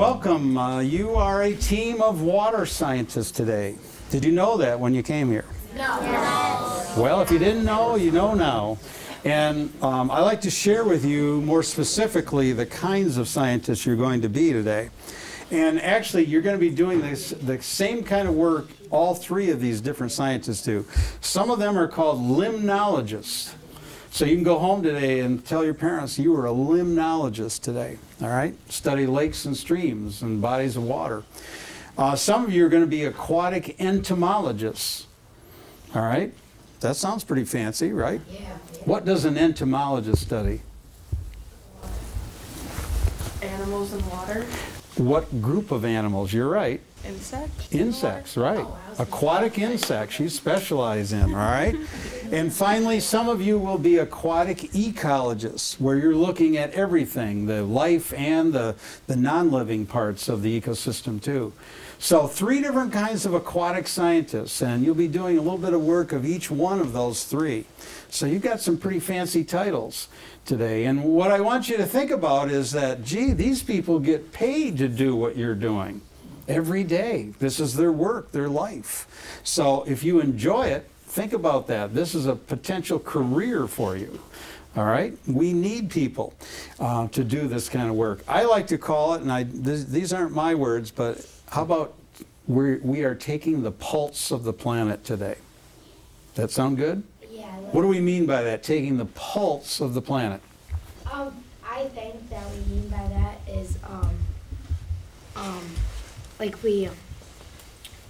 Welcome. You are a team of water scientists today. Did you know that when you came here? No. Yes. Well, if you didn't know, you know now. And I like to share with you more specifically the kinds of scientists you're going to be today. And actually, you're going to be doing the same kind of work all three of these different scientists do. Some of them are called limnologists. So you can go home today and tell your parents you were a limnologist today, all right? Study lakes and streams and bodies of water. Some of you are going to be aquatic entomologists, all right? That sounds pretty fancy, right? Yeah. What does an entomologist study? Animals in water. What group of animals? You're right. Insects. Insects, right. Oh, aquatic insects you specialize in, all right? And finally, some of you will be aquatic ecologists, where you're looking at everything, the life and the non-living parts of the ecosystem too. So three different kinds of aquatic scientists, and you'll be doing a little bit of work of each one of those three. So you've got some pretty fancy titles today. And what I want you to think about is that, gee, these people get paid to do what you're doing every day. This is their work, their life. So if you enjoy it, think about that. This is a potential career for you. All right? We need people to do this kind of work. I like to call it, and these aren't my words, but how about we are taking the pulse of the planet today? That sound good? Yeah. What do we mean by that, taking the pulse of the planet? I think that we mean by that is like we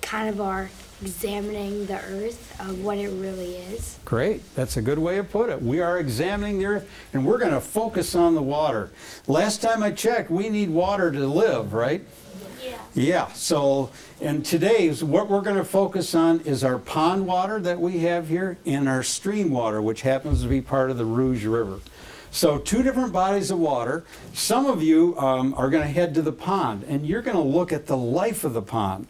kind of are examining the earth of what it really is. Great, that's a good way to put it. We are examining the earth, and we're going to focus on the water. Last time I checked, we need water to live, right? Yeah. Yeah, so, and today, what we're going to focus on is our pond water that we have here and our stream water, which happens to be part of the Rouge River. So two different bodies of water. Some of you are going to head to the pond, and you're going to look at the life of the pond.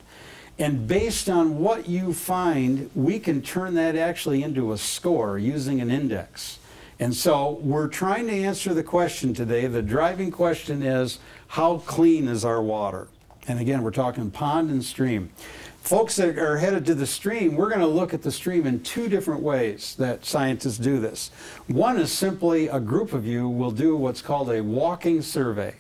And based on what you find, we can turn that actually into a score using an index. And so we're trying to answer the question today. The driving question is, how clean is our water? And again, we're talking pond and stream. Folks that are headed to the stream, we're going to look at the stream in two different ways that scientists do this. One is simply a group of you will do what's called a walking survey,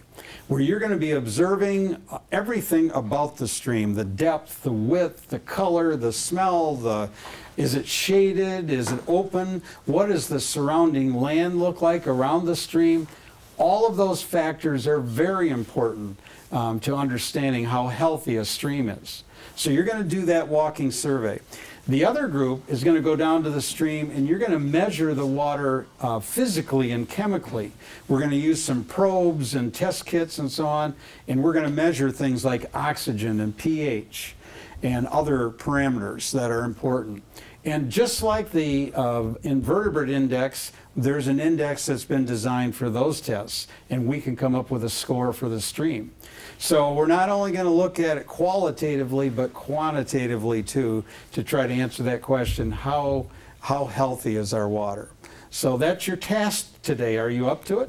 where you're going to be observing everything about the stream, the depth, the width, the color, the smell, is it shaded, is it open, what does the surrounding land look like around the stream? All of those factors are very important to understanding how healthy a stream is. So you're going to do that walking survey. The other group is going to go down to the stream, and you're going to measure the water physically and chemically. We're going to use some probes and test kits and so on, and we're going to measure things like oxygen and pH and other parameters that are important. And just like the invertebrate index, there's an index that's been designed for those tests, and we can come up with a score for the stream. So we're not only going to look at it qualitatively, but quantitatively too, to try to answer that question, how healthy is our water? So that's your task today. Are you up to it?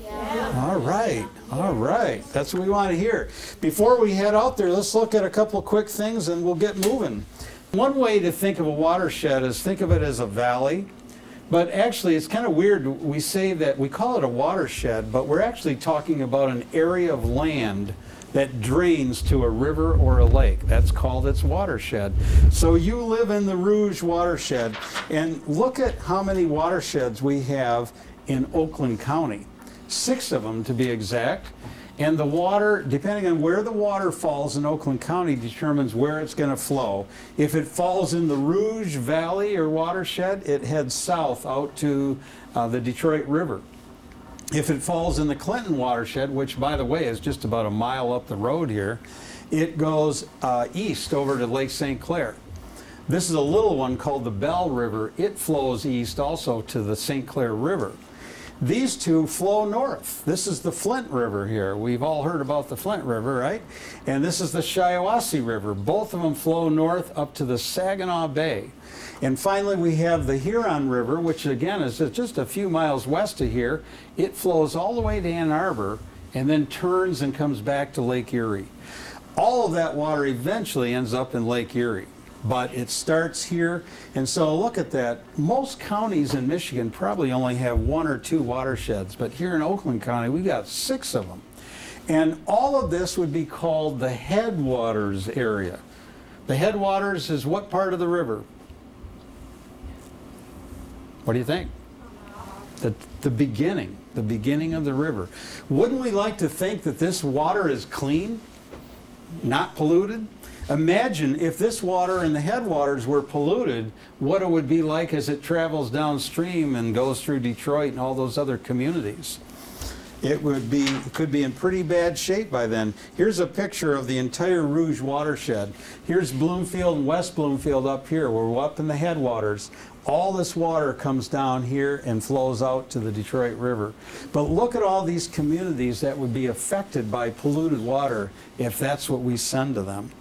Yeah. All right. All right. That's what we want to hear. Before we head out there, let's look at a couple of quick things, and we'll get moving. One way to think of a watershed is think of it as a valley, but actually it's kind of weird. We say that we call it a watershed, but we're actually talking about an area of land that drains to a river or a lake. That's called its watershed. So you live in the Rouge watershed, and look at how many watersheds we have in Oakland County. 6 of them to be exact. And the water, depending on where the water falls in Oakland County, determines where it's going to flow. If it falls in the Rouge Valley or watershed, it heads south out to the Detroit River. If it falls in the Clinton watershed, which, by the way, is just about a mile up the road here, it goes east over to Lake St. Clair. This is a little one called the Bell River. It flows east also to the St. Clair River. These two flow north. This is the Flint River here. We've all heard about the Flint River, right? And this is the Shiawassee River. Both of them flow north up to the Saginaw Bay. And finally, we have the Huron River, which again is just a few miles west of here. It flows all the way to Ann Arbor and then turns and comes back to Lake Erie. All of that water eventually ends up in Lake Erie, but it starts here. And so look at that. Most counties in Michigan probably only have 1 or 2 watersheds, but here in Oakland County, we've got 6 of them. And all of this would be called the headwaters area. The headwaters is what part of the river? What do you think? The beginning of the river. Wouldn't we like to think that this water is clean, not polluted? Imagine if this water and the headwaters were polluted, what it would be like as it travels downstream and goes through Detroit and all those other communities. It could be in pretty bad shape by then. Here's a picture of the entire Rouge watershed. Here's Bloomfield and West Bloomfield up here. We're up in the headwaters. All this water comes down here and flows out to the Detroit River. But look at all these communities that would be affected by polluted water if that's what we send to them.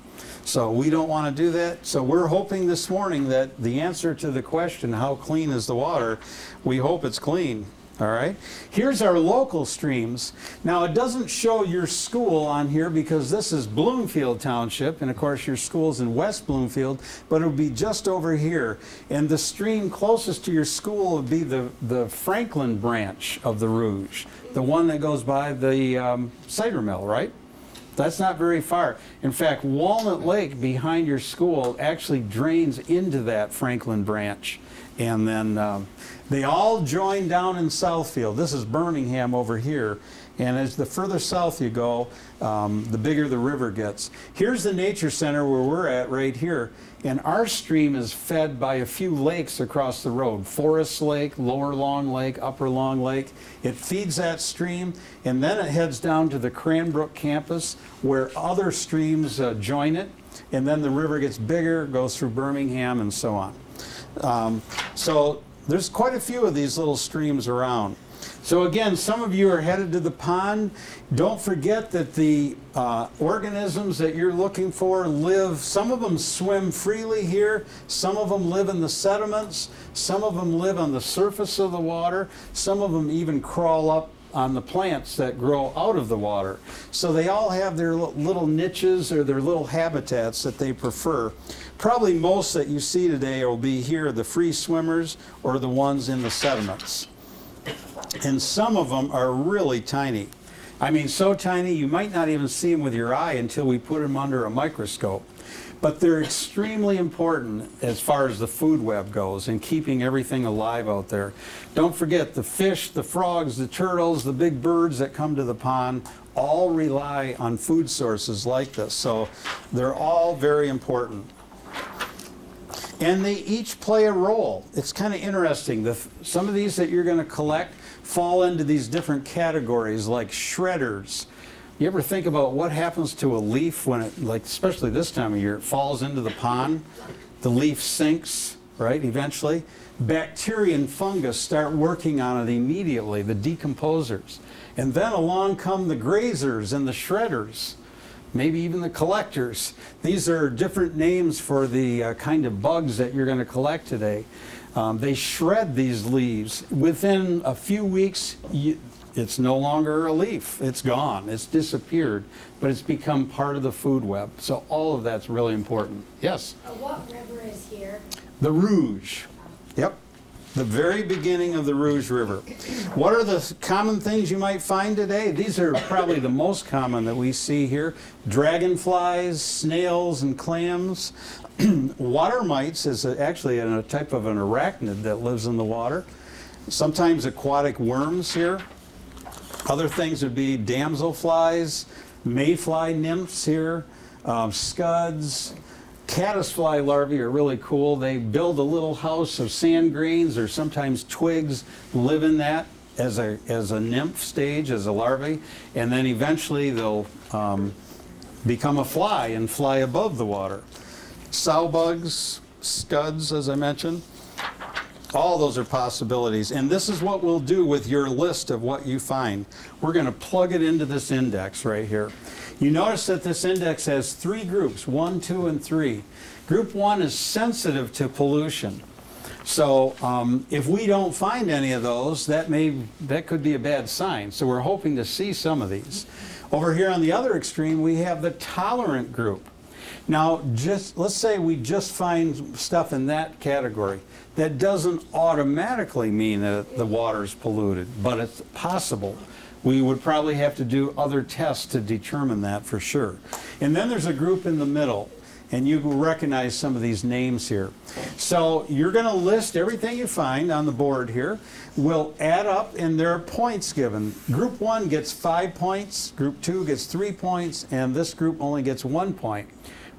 So we don't want to do that. So we're hoping this morning that the answer to the question, how clean is the water, we hope it's clean. All right, here's our local streams. Now it doesn't show your school on here because this is Bloomfield Township, and of course your school's in West Bloomfield, but it'll be just over here. And the stream closest to your school would be the Franklin branch of the Rouge, the one that goes by the cider mill, right? That's not very far. In fact, Walnut Lake behind your school actually drains into that Franklin branch. And then they all join down in Southfield. This is Birmingham over here. And as the further south you go, the bigger the river gets. Here's the nature center where we're at right here. And our stream is fed by a few lakes across the road. Forest Lake, Lower Long Lake, Upper Long Lake. It feeds that stream, and then it heads down to the Cranbrook campus where other streams join it. And then the river gets bigger, goes through Birmingham and so on. So there's quite a few of these little streams around. So again, some of you are headed to the pond. Don't forget that the organisms that you're looking for live, some of them swim freely here, some of them live in the sediments, some of them live on the surface of the water, some of them even crawl up on the plants that grow out of the water. So they all have their little niches or their little habitats that they prefer. Probably most that you see today will be here, the free swimmers or the ones in the sediments. And some of them are really tiny. I mean, so tiny you might not even see them with your eye until we put them under a microscope. But they're extremely important as far as the food web goes and keeping everything alive out there. Don't forget the fish, the frogs, the turtles, the big birds that come to the pond all rely on food sources like this. So they're all very important. And they each play a role. It's kind of interesting. Some of these that you're going to collect fall into these different categories like shredders. You ever think about what happens to a leaf when it, like especially this time of year, it falls into the pond? The leaf sinks, right, eventually. Bacteria and fungus start working on it immediately, the decomposers. And then along come the grazers and the shredders, maybe even the collectors. These are different names for the kind of bugs that you're going to collect today. They shred these leaves. Within a few weeks, it's no longer a leaf. It's gone. It's disappeared, but it's become part of the food web. So all of that's really important. Yes? What river is here? The Rouge. Yep. The very beginning of the Rouge River. What are the common things you might find today? These are probably the most common that we see here. Dragonflies, snails, and clams. Water mites is actually a type of an arachnid that lives in the water. Sometimes aquatic worms here. Other things would be damselflies, mayfly nymphs here, scuds. Caddisfly larvae are really cool. They build a little house of sand grains or sometimes twigs, live in that as a nymph stage, as a larvae, and then eventually they'll become a fly and fly above the water. Sow bugs, scuds, as I mentioned. All those are possibilities, and this is what we'll do with your list of what you find. We're going to plug it into this index right here. You notice that this index has 3 groups, 1, 2, and 3. Group 1 is sensitive to pollution. So if we don't find any of those, that could be a bad sign. So we're hoping to see some of these. Over here on the other extreme, we have the tolerant group. Now, let's say we just find stuff in that category. That doesn't automatically mean that the water's polluted, but it's possible. We would probably have to do other tests to determine that for sure. And then there's a group in the middle, and you will recognize some of these names here. So you're going to list everything you find on the board here. We'll add up, and there are points given. Group 1 gets 5 points, Group 2 gets 3 points, and this group only gets 1 point.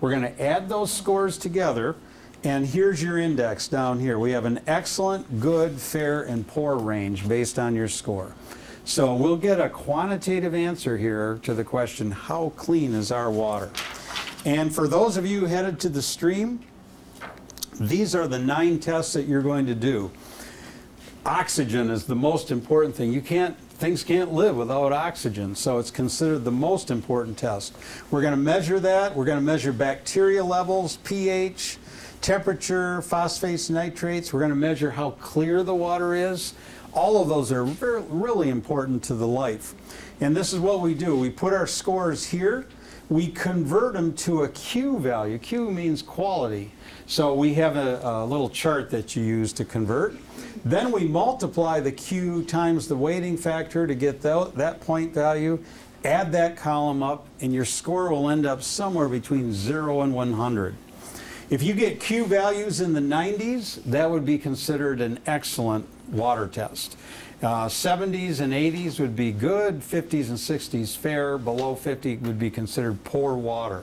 We're going to add those scores together, and here's your index down here. We have an excellent, good, fair, and poor range based on your score. So we'll get a quantitative answer here to the question, how clean is our water? And for those of you headed to the stream, these are the 9 tests that you're going to do. Oxygen is the most important thing. Things can't live without oxygen, so it's considered the most important test. We're going to measure that. We're going to measure bacteria levels, pH, temperature, phosphates, nitrates. We're going to measure how clear the water is. All of those are really important to the life. And this is what we do. We put our scores here. We convert them to a Q value. Q means quality. So we have a little chart that you use to convert. Then we multiply the Q times the weighting factor to get that point value. Add that column up, and your score will end up somewhere between 0 and 100. If you get Q values in the 90s, that would be considered an excellent water test. 70s and 80s would be good, 50s and 60s fair, below 50 would be considered poor water.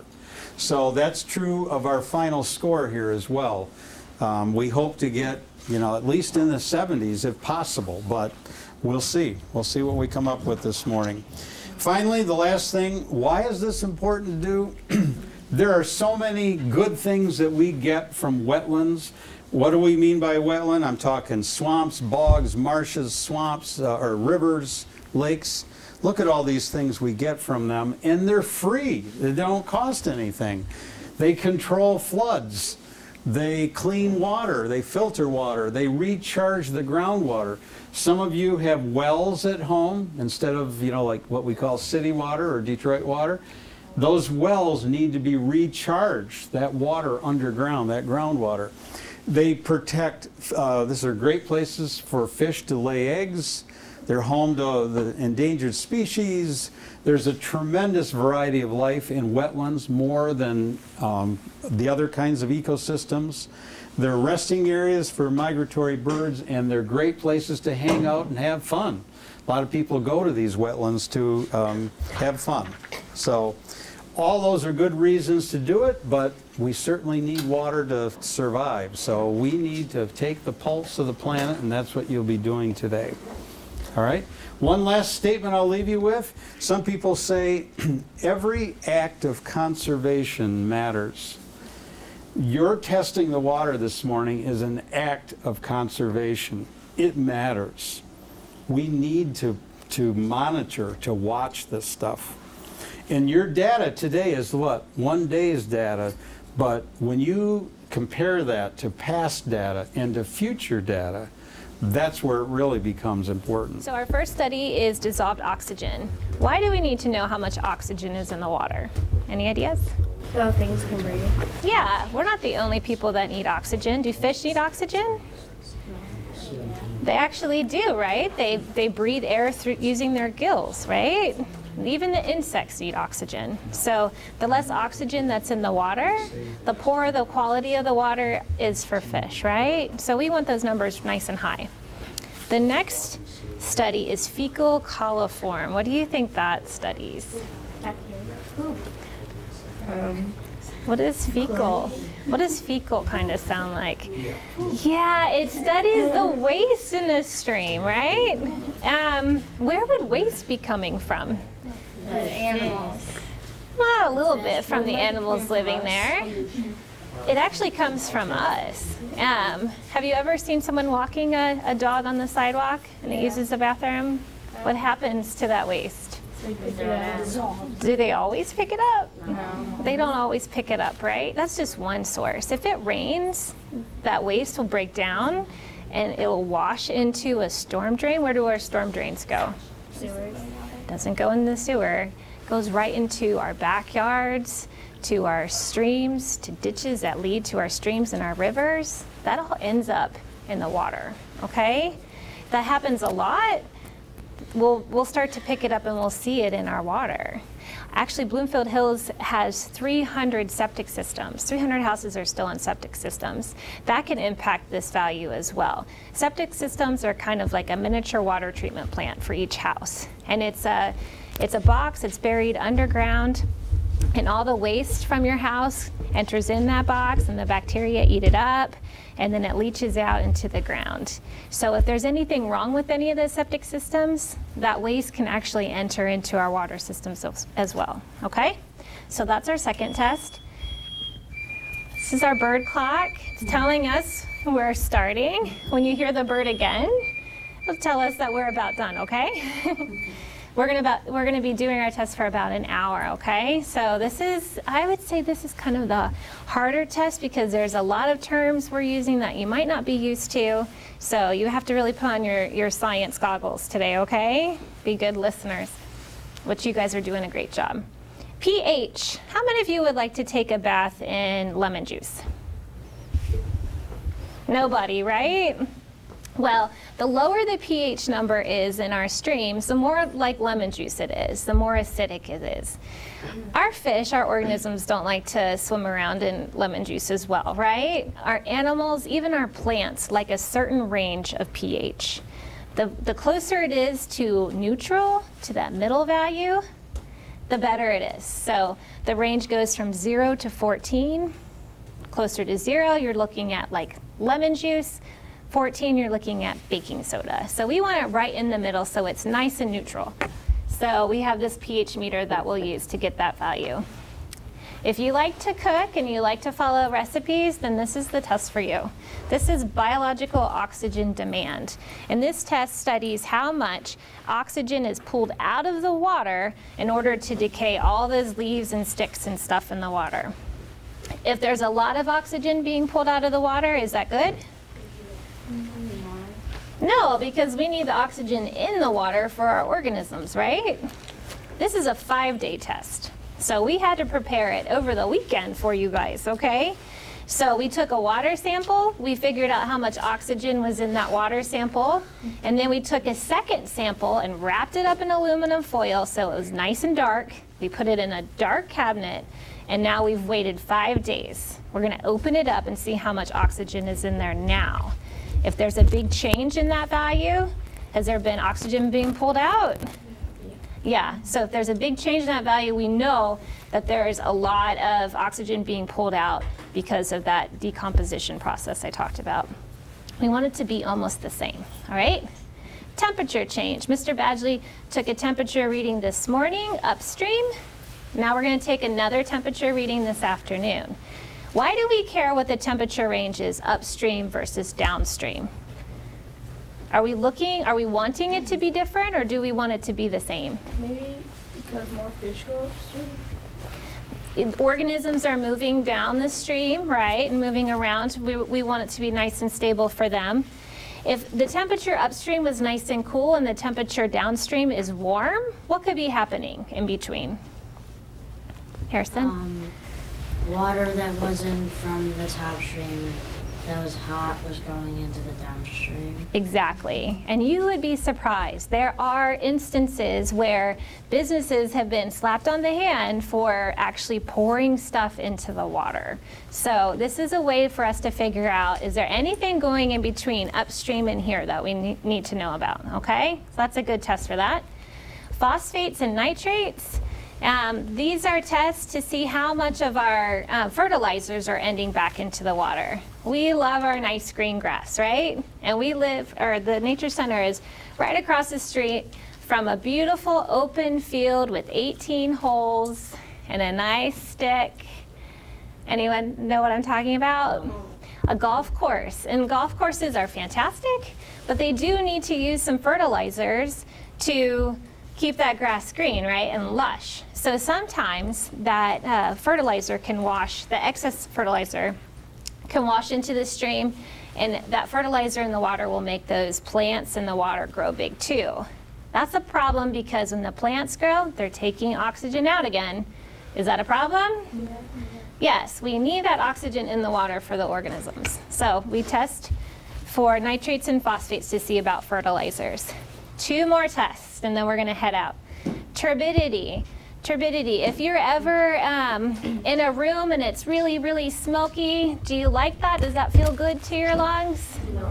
So that's true of our final score here as well. We hope to get, at least in the 70s if possible, but we'll see. We'll see what we come up with this morning. Finally, the last thing, why is this important to do? There are so many good things that we get from wetlands. What do we mean by wetland? I'm talking swamps, bogs, marshes, or rivers, lakes. Look at all these things we get from them, and they're free. They don't cost anything. They control floods. They clean water. They filter water. They recharge the groundwater. Some of you have wells at home instead of, like what we call city water or Detroit water. Those wells need to be recharged, that water underground, that groundwater. They protect, these are great places for fish to lay eggs. They're home to the endangered species. There's a tremendous variety of life in wetlands, more than the other kinds of ecosystems. They're resting areas for migratory birds, and they're great places to hang out and have fun. A lot of people go to these wetlands to have fun. So all those are good reasons to do it, but we certainly need water to survive. So we need to take the pulse of the planet, and that's what you'll be doing today. All right? One last statement I'll leave you with. Some people say every act of conservation matters. Your testing the water this morning is an act of conservation. It matters. We need to monitor, to watch this stuff. And your data today is what? One day's data. But when you compare that to past data and to future data, that's where it really becomes important. So our first study is dissolved oxygen. Why do we need to know how much oxygen is in the water? Any ideas? So things can breathe. Yeah, we're not the only people that need oxygen. Do fish need oxygen? They actually do, right? They breathe air through using their gills, right? Even the insects need oxygen. So the less oxygen that's in the water, the poorer the quality of the water is for fish, right? So we want those numbers nice and high. The next study is fecal coliform. What do you think that studies? What is fecal? What does fecal kind of sound like? Yeah, it studies the waste in the stream, right? Where would waste be coming from? Animals. Well, a little bit from the animals living there. It actually comes from us. Have you ever seen someone walking a dog on the sidewalk and it uses the bathroom? What happens to that waste? Do they always pick it up? No. They don't always pick it up, right? That's just one source. If it rains, that waste will break down and it will wash into a storm drain. Where do our storm drains go? Sewers. It doesn't go in the sewer. It goes right into our backyards, to our streams, to ditches that lead to our streams and our rivers. That all ends up in the water, okay? That happens a lot. We'll start to pick it up and we'll see it in our water. Actually, Bloomfield Hills has 300 septic systems. 300 houses are still in septic systems. That can impact this value as well. Septic systems are kind of like a miniature water treatment plant for each house. And it's a box, it's buried underground, and all the waste from your house enters in that box, and the bacteria eat it up, and then it leaches out into the ground. So if there's anything wrong with any of the septic systems, that waste can actually enter into our water systems as well, okay? So that's our second test. This is our bird clock. It's telling us we're starting. When you hear the bird again, it'll tell us that we're about done, okay? We're gonna be doing our test for about an hour, okay? So this is, I would say this is kind of the harder test because there's a lot of terms we're using that you might not be used to. So you have to really put on your science goggles today, okay? Be good listeners, which you guys are doing a great job. pH, how many of you would like to take a bath in lemon juice? Nobody, right? Well, the lower the pH number is in our streams, the more like lemon juice it is, the more acidic it is. Our fish, our organisms don't like to swim around in lemon juice as well, right? Our animals, even our plants, like a certain range of pH. The closer it is to neutral, to that middle value, the better it is. So the range goes from 0 to 14. Closer to 0, you're looking at like lemon juice. 14, you're looking at baking soda. So we want it right in the middle so it's nice and neutral. So we have this pH meter that we'll use to get that value. If you like to cook and you like to follow recipes, then this is the test for you. This is biological oxygen demand. And this test studies how much oxygen is pulled out of the water in order to decay all those leaves and sticks and stuff in the water. If there's a lot of oxygen being pulled out of the water, is that good? No, because we need the oxygen in the water for our organisms, right? This is a 5-day test. So we had to prepare it over the weekend for you guys, okay? So we took a water sample, we figured out how much oxygen was in that water sample, and then we took a second sample and wrapped it up in aluminum foil so it was nice and dark. We put it in a dark cabinet, and now we've waited 5 days. We're gonna open it up and see how much oxygen is in there now. If there's a big change in that value, has there been oxygen being pulled out? Yeah, so if there's a big change in that value, we know that there is a lot of oxygen being pulled out because of that decomposition process I talked about. We want it to be almost the same, all right? Temperature change. Mr. Badgley took a temperature reading this morning upstream. Now we're gonna take another temperature reading this afternoon. Why do we care what the temperature range is upstream versus downstream? Are we wanting it to be different, or do we want it to be the same? Maybe because more fish go upstream. Organisms are moving down the stream, right, and moving around. We want it to be nice and stable for them. If the temperature upstream was nice and cool and the temperature downstream is warm, what could be happening in between? Harrison? Water that wasn't from the top stream that was hot was going into the downstream. Exactly. And you would be surprised. There are instances where businesses have been slapped on the hand for actually pouring stuff into the water. So this is a way for us to figure out, is there anything going in between upstream and here that we need to know about, okay? So that's a good test for that. Phosphates and nitrates. These are tests to see how much of our fertilizers are ending back into the water. We love our nice green grass, right? And we live, or the Nature Center is right across the street from a beautiful open field with 18 holes and a nice stick. Anyone know what I'm talking about? A golf course. And golf courses are fantastic, but they do need to use some fertilizers to keep that grass green, right, and lush. So sometimes that fertilizer can wash, the excess fertilizer can wash into the stream, and that fertilizer in the water will make those plants in the water grow big too. That's a problem because when the plants grow, they're taking oxygen out again. Is that a problem? Yeah. Yes, we need that oxygen in the water for the organisms. So we test for nitrates and phosphates to see about fertilizers. Two more tests, and then we're gonna head out. Turbidity. Turbidity, if you're ever in a room and it's really, really smoky, do you like that? Does that feel good to your lungs? No.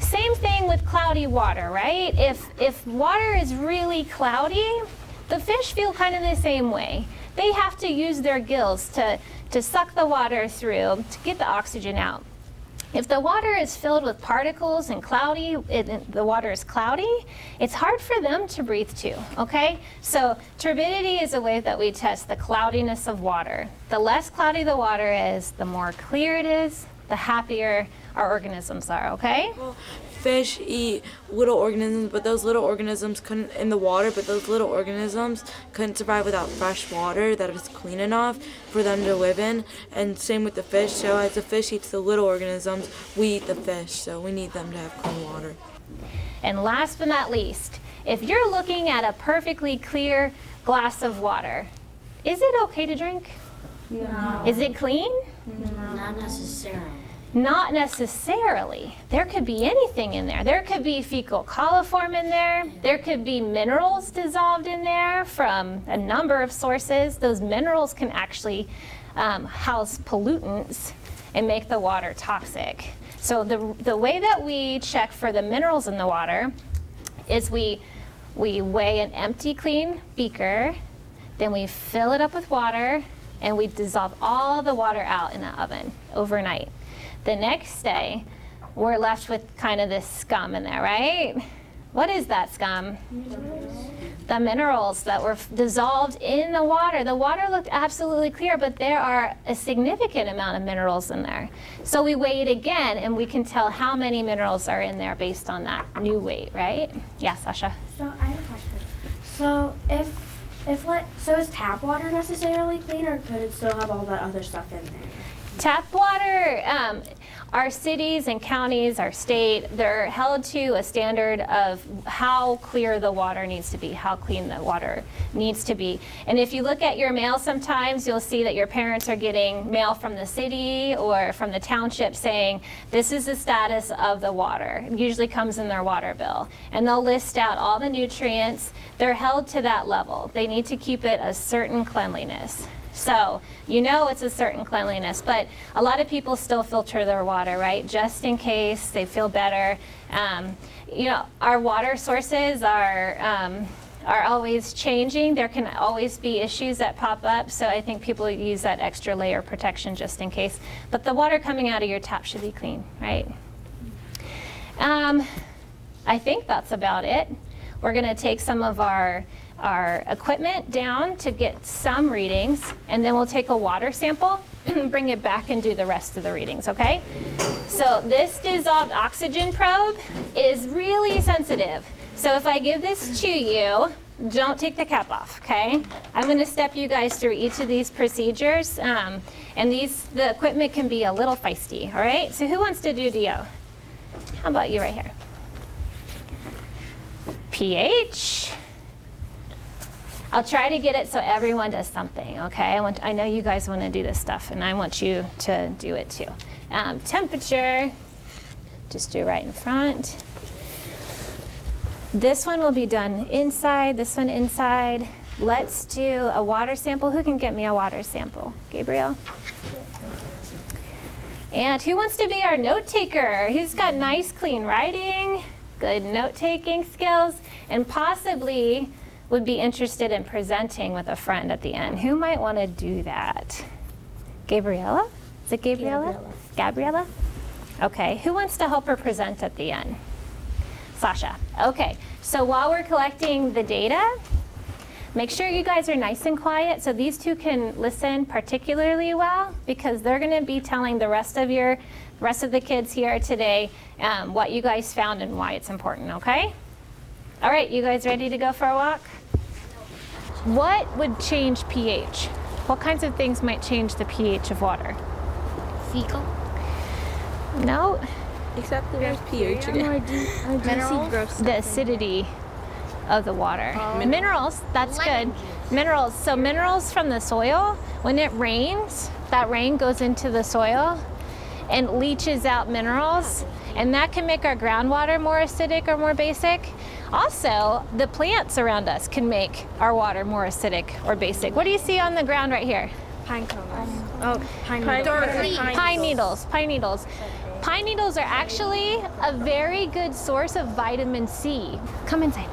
Same thing with cloudy water, right? If water is really cloudy, the fish feel kind of the same way. They have to use their gills to suck the water through to get the oxygen out. If the water is filled with particles and cloudy, the water is cloudy, it's hard for them to breathe too, okay? So turbidity is a way that we test the cloudiness of water. The less cloudy the water is, the more clear it is, the happier our organisms are, okay? Well, fish eat little organisms, but those little organisms couldn't, in the water, but those little organisms couldn't survive without fresh water that was clean enough for them to live in. And same with the fish, so as the fish eats the little organisms, we eat the fish, so we need them to have clean water. And last but not least, if you're looking at a perfectly clear glass of water, is it okay to drink? No. Is it clean? No. Not necessarily. Not necessarily. There could be anything in there. There could be fecal coliform in there. There could be minerals dissolved in there from a number of sources. Those minerals can actually house pollutants and make the water toxic. So the way that we check for the minerals in the water is we weigh an empty, clean beaker, then we fill it up with water, and we dissolve all the water out in the oven overnight. The next day, we're left with kind of this scum in there, right? What is that scum? Minerals. The minerals that were dissolved in the water. The water looked absolutely clear, but there are a significant amount of minerals in there. So we weigh it again, and we can tell how many minerals are in there based on that new weight, right? Yeah, Sasha? So I have a question. So so is tap water necessarily clean, or could it still have all that other stuff in there? Tap water, our cities and counties, our state, they're held to a standard of how clear the water needs to be, how clean the water needs to be. And if you look at your mail sometimes, you'll see that your parents are getting mail from the city or from the township saying, this is the status of the water. It usually comes in their water bill. And they'll list out all the nutrients. They're held to that level. They need to keep it a certain cleanliness. So, you know it's a certain cleanliness, but a lot of people still filter their water, right? Just in case they feel better. You know, our water sources are always changing. There can always be issues that pop up, so I think people use that extra layer of protection just in case. But the water coming out of your tap should be clean, right? I think that's about it. We're going to take some of our equipment down to get some readings, and then we'll take a water sample and bring it back and do the rest of the readings, okay? So this dissolved oxygen probe is really sensitive. So if I give this to you, don't take the cap off, okay? I'm gonna step you guys through each of these procedures, and the equipment can be a little feisty, all right? So who wants to do DO? How about you right here? pH. I'll try to get it so everyone does something, okay? I know you guys want to do this stuff, and I want you to do it too. Temperature, just do right in front. This one will be done inside, this one inside. Let's do a water sample. Who can get me a water sample? Gabriel? And who wants to be our note taker? Who's got nice, clean writing, good note-taking skills, and possibly would be interested in presenting with a friend at the end? Who might want to do that? Gabriella? Is it Gabriella? Gabriella? Okay, who wants to help her present at the end? Sasha. Okay, so while we're collecting the data, make sure you guys are nice and quiet so these two can listen particularly well, because they're going to be telling the rest of the kids here today what you guys found and why it's important, okay? All right, you guys ready to go for a walk? What would change pH? What kinds of things might change the pH of water? Fecal? No. Except the word pH again. I do see the acidity of the water. Minerals, that's good. Minerals, so minerals from the soil, when it rains, that rain goes into the soil and leaches out minerals, and that can make our groundwater more acidic or more basic. Also, the plants around us can make our water more acidic or basic. What do you see on the ground right here? Pine cones. Oh, pine needles. Pine needles. Pine needles are actually a very good source of vitamin C. Come inside.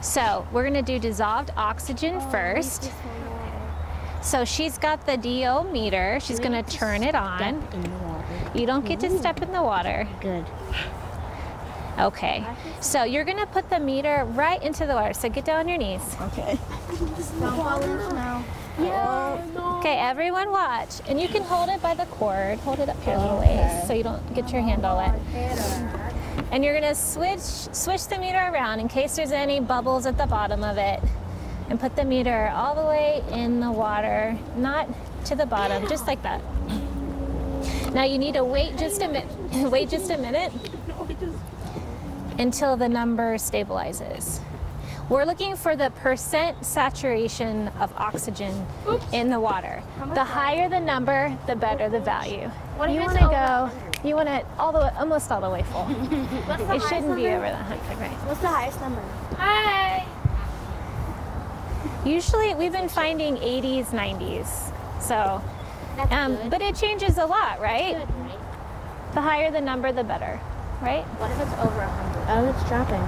So we're gonna do dissolved oxygen first. So she's got the DO meter. She's gonna turn it on. You don't get to step in the water. Good. Okay, so you're gonna put the meter right into the water. So get down on your knees. Okay. Okay, everyone watch. And you can hold it by the cord. Hold it up here a little ways so you don't get your hand all wet. And you're gonna switch the meter around in case there's any bubbles at the bottom of it. And put the meter all the way in the water, not to the bottom, just like that. Now you need to wait just a minute. Wait just a minute until the number stabilizes. We're looking for the percent saturation of oxygen in the water. The higher the number, the better the value. You want to go, you want it all the way, almost all the way full. It shouldn't be over that 100, right? What's the highest number? Hi! Usually we've been finding 80s, 90s. So, but it changes a lot, right? The higher the number, the better, right? What if it's over 100? Oh, it's dropping.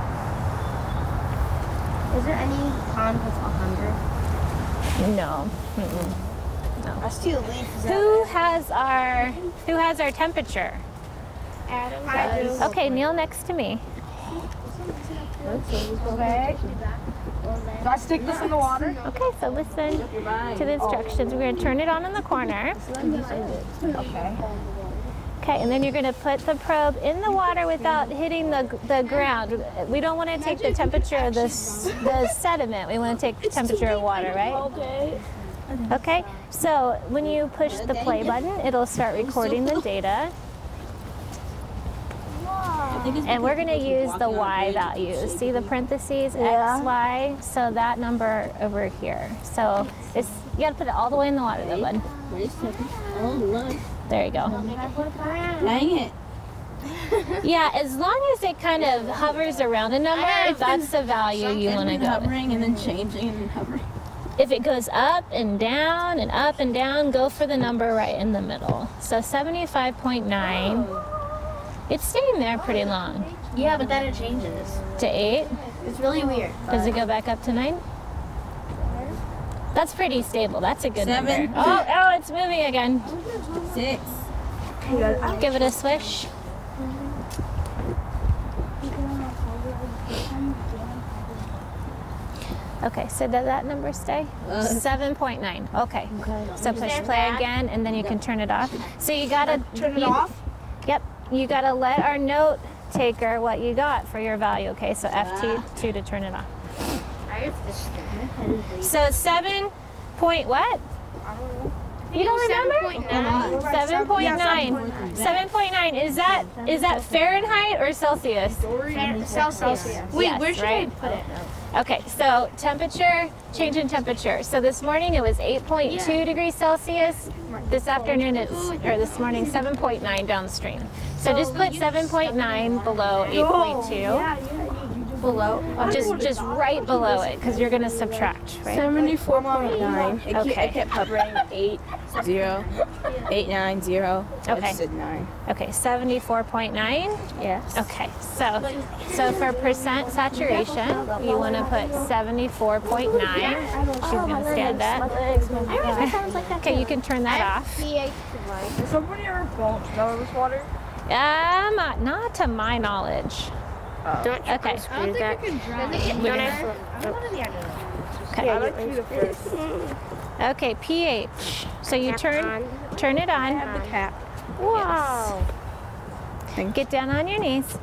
Is there any pond with 100? No. Mm-mm. No. That's too late. Who has our temperature? Adam. Okay, kneel next to me. Okay. Do I stick this in the water? Okay, so listen to the instructions. We're going to turn it on in the corner. Okay. Okay, and then you're going to put the probe in the water without hitting the ground. We don't want to take the temperature of the sediment. We want to take the temperature of water, right? Okay, so when you push the play button, it'll start recording the data. And we're going to use the Y values. See the parentheses, X, Y? So that number over here. So it's, you got to put it all the way in the water, though, bud. There you go. Dang it. Yeah, as long as it kind of hovers around a number, that's the value you want to go with. Hovering and then changing and then hovering. If it goes up and down and up and down, go for the number right in the middle. So 75.9. It's staying there pretty long. Yeah, but then it changes. To 8? It's really weird. Does it go back up to 9? That's pretty stable. That's a good 7. Number. Oh, it's moving again. 6. Give it a swish. Okay, so did that number stay? 7.9. Okay. So push play again, and then you can turn it off. So you gotta turn it off? Yep. You gotta let our note taker what you got for your value. Okay, so FT2 to turn it off. So 7 point what? You don't remember? 7.9. 7.9. Is that Fahrenheit or Celsius? Celsius. Wait, yes, where should I put it? Okay, so temperature, change in temperature. So this morning it was 8.2 degrees Celsius. This afternoon this morning, 7.9 downstream. So just put 7.9 below 8.2. Below? Just right below it, because you're going to subtract, right? 74.9. Okay. It kept hovering 8.0, 8.9, 0. Okay. It said 9. Okay, 74.9? Yes. Okay, so for percent saturation, you want to put 74.9. She's going to stand up. Okay, you can turn that off. Has somebody ever smelled this water? Not to my knowledge. Okay. I don't think I can drive. Okay, pH. So you turn it on. I have the cap. Wow. Yes. Get down on your knees.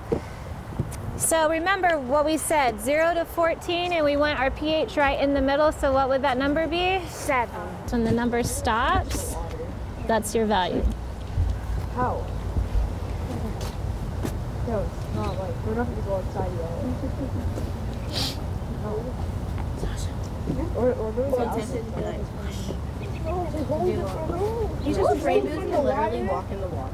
So remember what we said, 0 to 14, and we want our pH right in the middle, so what would that number be? 7. When the number stops, that's your value. How? No, it's not like, we're not going to go outside yet. No. He's just afraid that he'll literally walk in the water.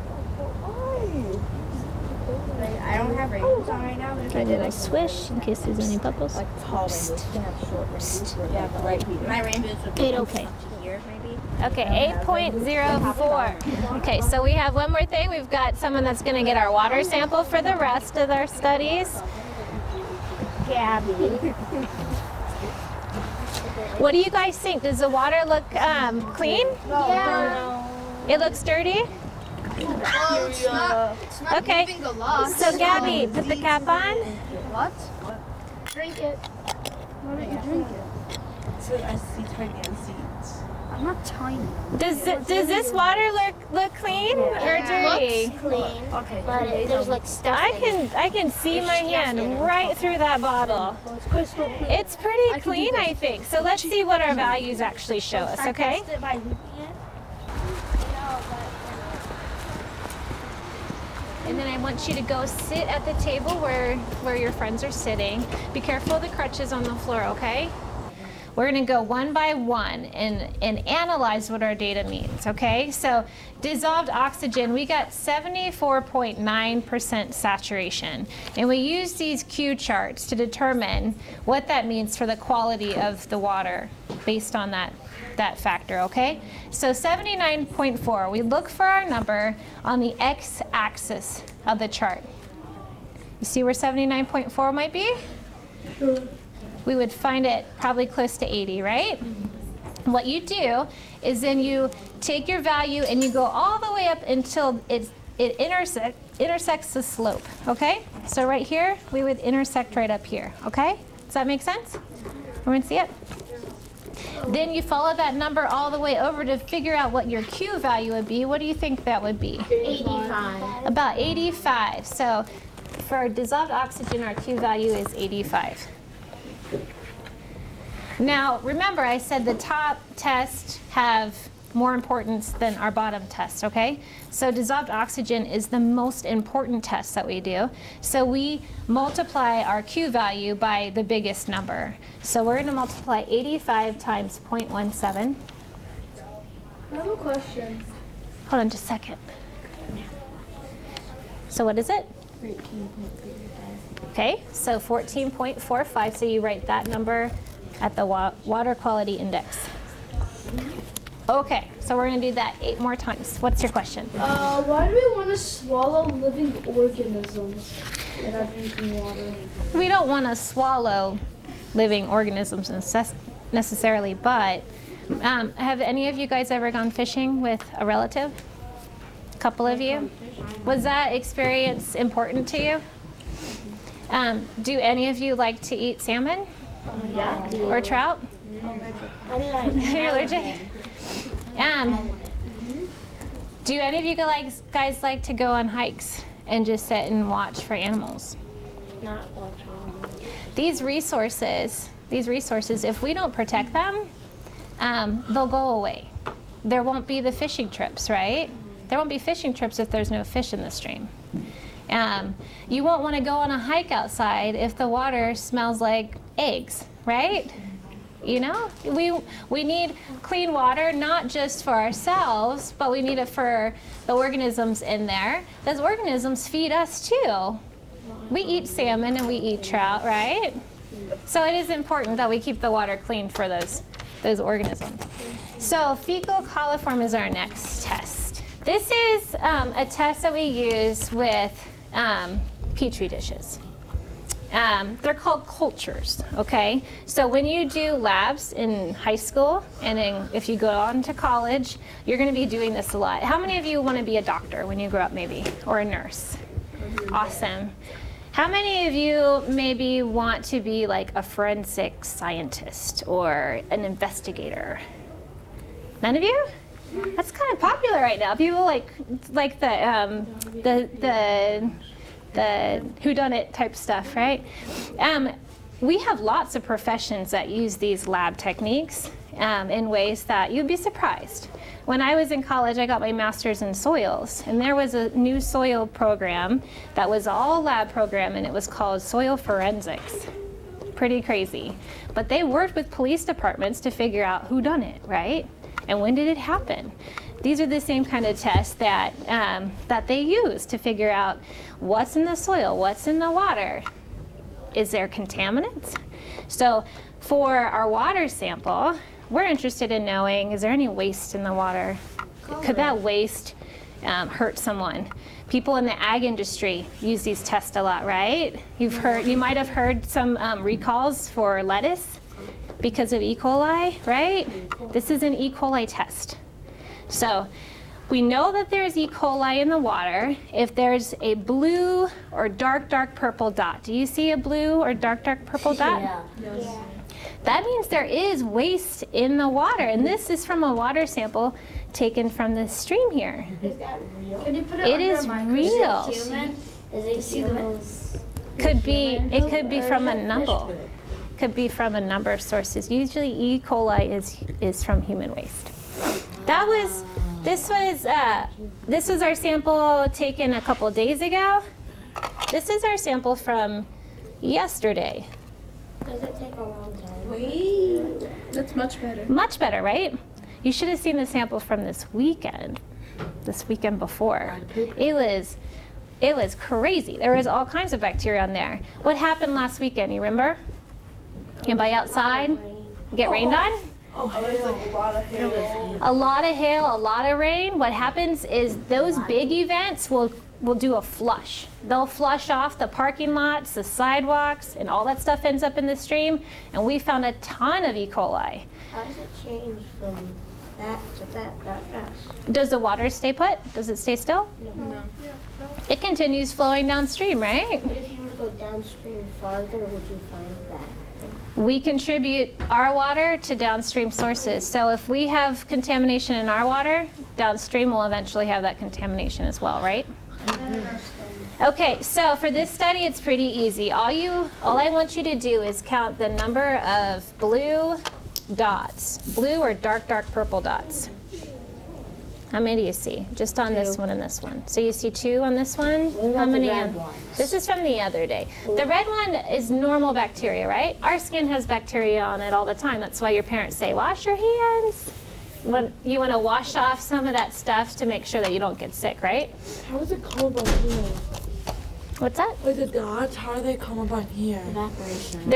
Like, I don't have rainbows on right now, but if I did, I swish in case there's any bubbles. Like tall rainbows can have short rainbows. Yeah, but like my rainbows would be up to here, maybe. Okay, 8.04. Okay, so we have one more thing. We've got someone that's going to get our water sample for the rest of our studies. Gabby. What do you guys think? Does the water look clean? No. Yeah. It looks dirty? No, it's not okay. Moving a lot. So Gabby, put the cap on. What? Drink it. Why don't you drink it? So I see tiny seeds. I'm not tiny. Does this water look clean or dirty? It looks clean. Okay. But there's like stuff. I can see my hand right through that bottle. It's pretty clean, I think. So let's see what our values actually show us, okay? And then I want you to go sit at the table where your friends are sitting. Be careful of the crutches on the floor, okay? We're going to go one by one and analyze what our data means, okay? So dissolved oxygen, we got 74.9% saturation. And we use these Q charts to determine what that means for the quality of the water based on that factor, okay? So 79.4, we look for our number on the x-axis of the chart. You see where 79.4 might be? Sure. We would find it probably close to 80, right? Mm-hmm. What you do is then you take your value and you go all the way up until it intersects the slope, okay? So right here, we would intersect right up here, okay? Does that make sense? Everyone see it? Then you follow that number all the way over to figure out what your Q value would be. What do you think that would be? 85. About 85. So for dissolved oxygen, our Q value is 85. Now, remember I said the top tests have more importance than our bottom test, okay? So dissolved oxygen is the most important test that we do. So we multiply our Q value by the biggest number. So we're gonna multiply 85 times 0.17. I have a question. Hold on just a second. So what is it? 14.45. Okay, so 14.45, so you write that number at the water quality index. Okay, so we're going to do that 8 more times. What's your question? Why do we want to swallow living organisms that are drinking water? We don't want to swallow living organisms necessarily, but have any of you guys ever gone fishing with a relative? A couple of you? Was that experience important to you? Do any of you like to eat salmon? Yeah. Or trout? You're allergic? Do any of you guys like to go on hikes and just sit and watch for animals? Not watch animals. These resources, if we don't protect them, they'll go away. There won't be the fishing trips, right? There won't be fishing trips if there's no fish in the stream. You won't want to go on a hike outside if the water smells like eggs, right? You know, we need clean water, not just for ourselves, but we need it for the organisms in there. Those organisms feed us too. We eat salmon and we eat trout, right? So it is important that we keep the water clean for those organisms. So fecal coliform is our next test. This is a test that we use with Petri dishes. They're called cultures, okay? So when you do labs in high school, and then if you go on to college, you're going to be doing this a lot. How many of you want to be a doctor when you grow up, maybe, or a nurse? Awesome. How many of you maybe want to be like a forensic scientist or an investigator? None of you? That's kind of popular right now. People like the the whodunit type stuff, right? We have lots of professions that use these lab techniques in ways that you'd be surprised. When I was in college, I got my master's in soils, and there was a new soil program that was all lab program, and it was called soil forensics. Pretty crazy. But they worked with police departments to figure out who done it, right? And when did it happen? These are the same kind of tests that, they use to figure out what's in the soil, what's in the water. Is there contaminants? So for our water sample, we're interested in knowing, is there any waste in the water? Could that waste hurt someone? People in the ag industry use these tests a lot, right? You've heard, you might have heard some recalls for lettuce because of E. coli, right? This is an E. coli test. So we know that there's E. coli in the water if there's a blue or dark purple dot. Do you see a blue or dark purple dot? Yeah. Yes. Yeah. That means there is waste in the water, and this is from a water sample taken from the stream here. Is that real? Can you put it is real. Is it human? Could be. It could be from a number. Could be from a number of sources. Usually, E. coli is from human waste. That was. This was our sample taken a couple days ago. This is our sample from yesterday. Does it take a long time? Wait, that's much better. Much better, right? You should have seen the sample from this weekend before. It was crazy. There was all kinds of bacteria on there. What happened last weekend, you remember? Anybody outside? Get rained on? A lot of hail, a lot of rain. What happens is those big events will do a flush. They'll flush off the parking lots, the sidewalks, and all that stuff ends up in the stream. And we found a ton of E. coli. How does it change from that to that? Does the water stay put? Does it stay still? No. It continues flowing downstream, right? If you were to go downstream farther, would you find that? We contribute our water to downstream sources. So if we have contamination in our water, downstream will eventually have that contamination as well, right? Okay, so for this study, it's pretty easy. All I want you to do is count the number of blue dots, blue or dark purple dots. How many do you see? Just on this one and this one. So you see two on this one? How many? This is from the other day. The red one is normal bacteria, right? Our skin has bacteria on it all the time. That's why your parents say, wash your hands. When you want to wash off some of that stuff to make sure that you don't get sick, right? How is it called by here? What's that? With the dots, how are they called by here? Evaporation.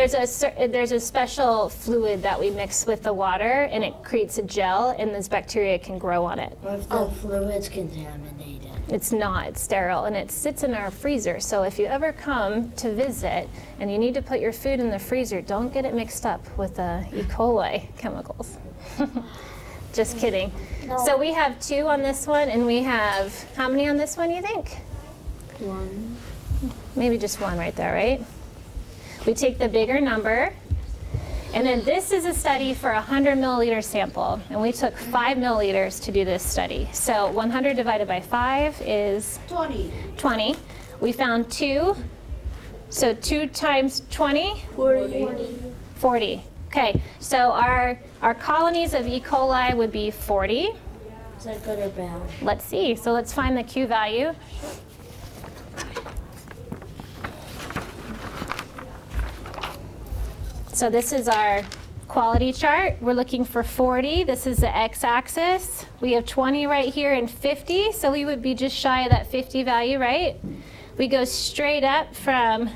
There's a special fluid that we mix with the water, and it creates a gel, and this bacteria can grow on it. What if the fluid's contaminated? It's not. It's sterile, and it sits in our freezer. So if you ever come to visit and you need to put your food in the freezer, don't get it mixed up with the E. coli chemicals. Just kidding. No. So we have two on this one, and we have how many on this one, you think? One. Maybe just one right there, right? We take the bigger number, and then this is a study for a 100 milliliter sample, and we took 5 milliliters to do this study. So 100 divided by 5 is 20. We found 2, so 2 times 20? 40. Okay, so our colonies of E. coli would be 40. Is that good or bad? Let's see. So let's find the Q value. So this is our quality chart. We're looking for 40. This is the x-axis. We have 20 right here and 50, so we would be just shy of that 50 value, right? We go straight up from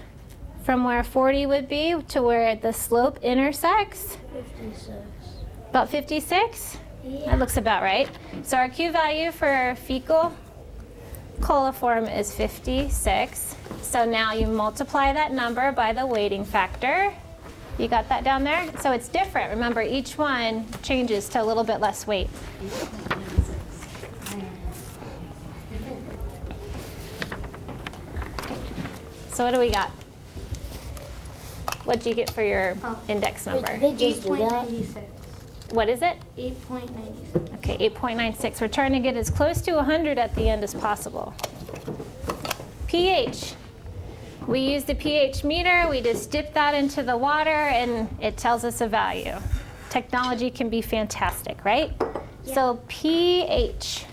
where 40 would be to where the slope intersects. 56. About 56? Yeah. That looks about right. So our Q value for fecal coliform is 56. So now you multiply that number by the weighting factor. You got that down there? So it's different. Remember, each one changes to a little bit less weight. So what do we got? What do you get for your index number? 8.96. What is it? 8.96. Okay, 8.96. We're trying to get as close to 100 at the end as possible. pH. We use the pH meter, we just dip that into the water and it tells us a value. Technology can be fantastic, right? Yeah. So pH.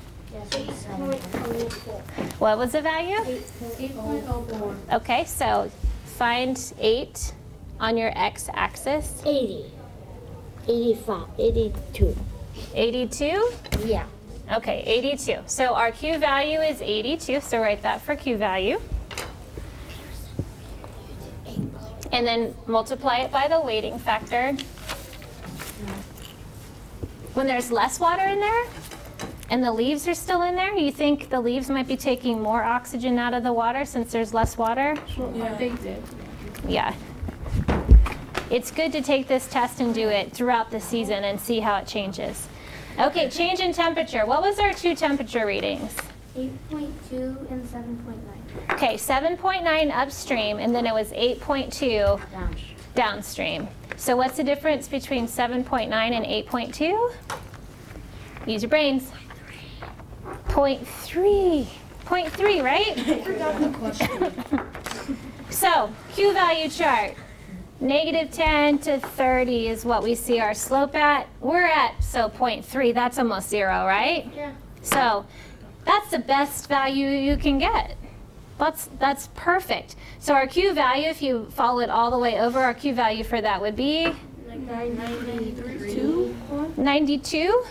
What was the value? 8.04. Okay, so find 8 on your x-axis. 80. 85. 82. 82? Yeah. Okay, 82. So our Q value is 82, so write that for Q value. And then multiply it by the weighting factor. When there's less water in there, and the leaves are still in there, you think the leaves might be taking more oxygen out of the water since there's less water? Yeah, they did. Yeah. It's good to take this test and do it throughout the season and see how it changes. Okay, change in temperature. What was our two temperature readings? 8.2 and 7.9. Okay, 7.9 upstream, and then it was 8.2 downstream. So what's the difference between 7.9 and 8.2? Use your brains. 0.3. 0.3, right? I forgot the question. So, Q value chart. -10 to 30 is what we see our slope at. We're at, so 0.3, that's almost 0, right? Yeah. So that's the best value you can get. That's perfect. So our Q value, if you follow it all the way over, our Q value for that would be? 92? 92?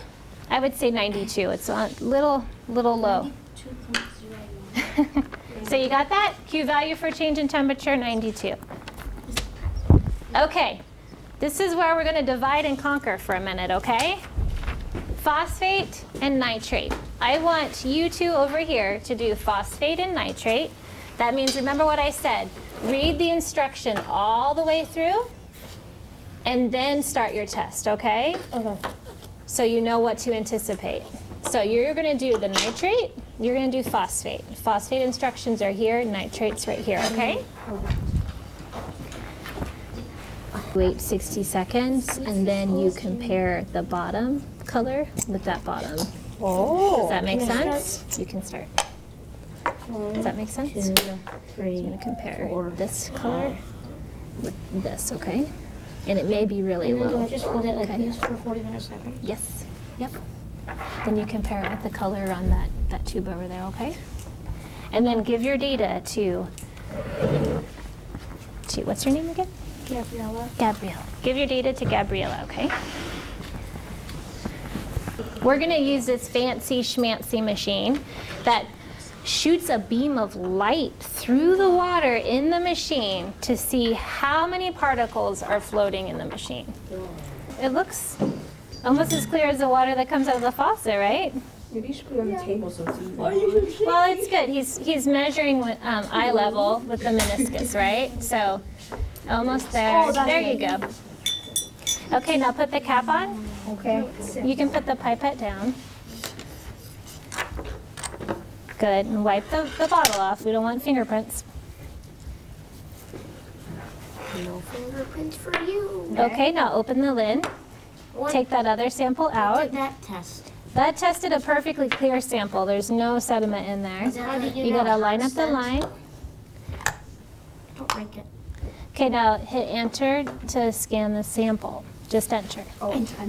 I would say 92. It's a little low. 92.0. So you got that? Q value for change in temperature, 92. Okay, this is where we're going to divide and conquer for a minute, okay? Phosphate and nitrate. I want you two over here to do phosphate and nitrate. That means, remember what I said, read the instruction all the way through and then start your test, okay? Okay. So you know what to anticipate. So you're going to do the nitrate, you're going to do phosphate. Phosphate instructions are here, nitrate's right here, okay? Okay. Wait 60 seconds, and then you compare the bottom color with that bottom. Oh. Does that make sense? You can start. Does that make sense? 2, 3, I'm going to compare this color with this, okay? And it may be really low. Do I just hold it like this for 40 minutes? Yes. Yep. Then you compare it with the color on that tube over there, okay? And then give your data to what's your name again? Gabriella. Gabriella. Give your data to Gabriella, okay? We're going to use this fancy schmancy machine that shoots a beam of light through the water in the machine to see how many particles are floating in the machine. It looks almost as clear as the water that comes out of the faucet, right? Maybe you should put it on the table so it's easy. Well, it's good. He's measuring with, eye level with the meniscus, right? So. Almost there. Oh, there you go. Okay, now put the cap on. Okay. You can put the pipette down. Good. And wipe the bottle off. We don't want fingerprints. No fingerprints for you. Okay, now open the lid. Take that other sample out. Did that test? That tested a perfectly clear sample. There's no sediment in there. You gotta line up the line. Don't break it. Okay, now hit enter to scan the sample. Just enter. Oh, enter.